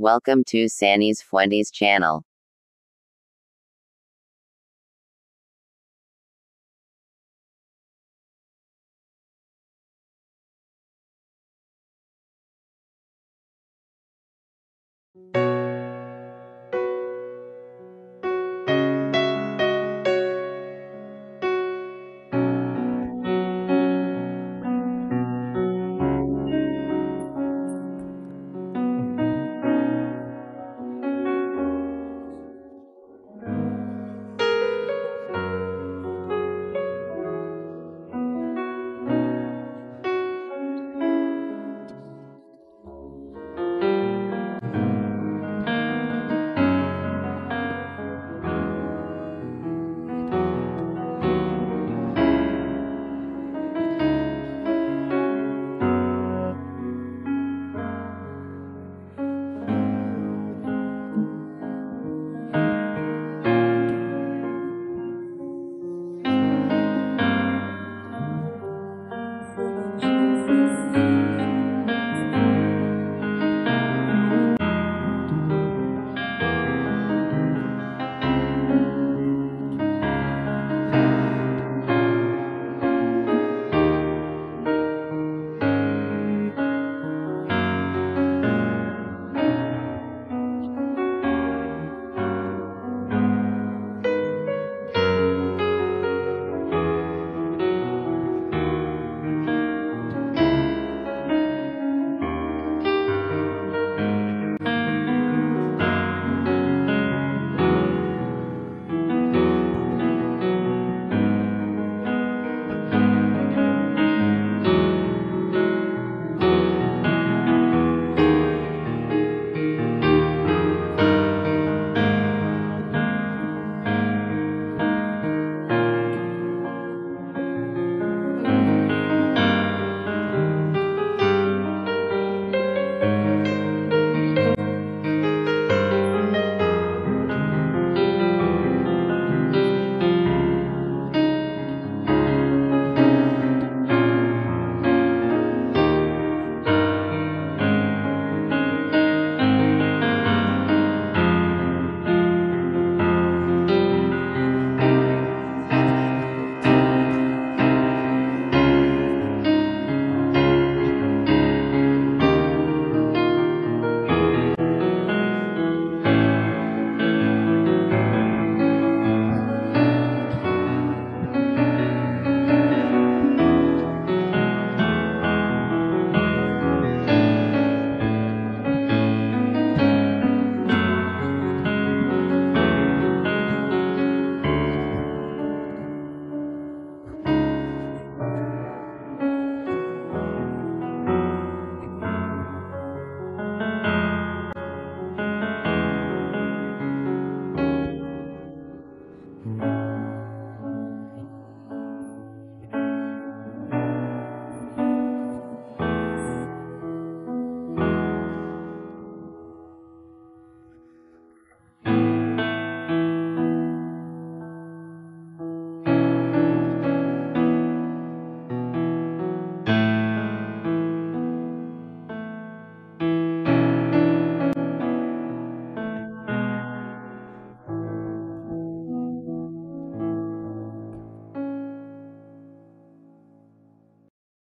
Welcome to Sanys Fuentes channel.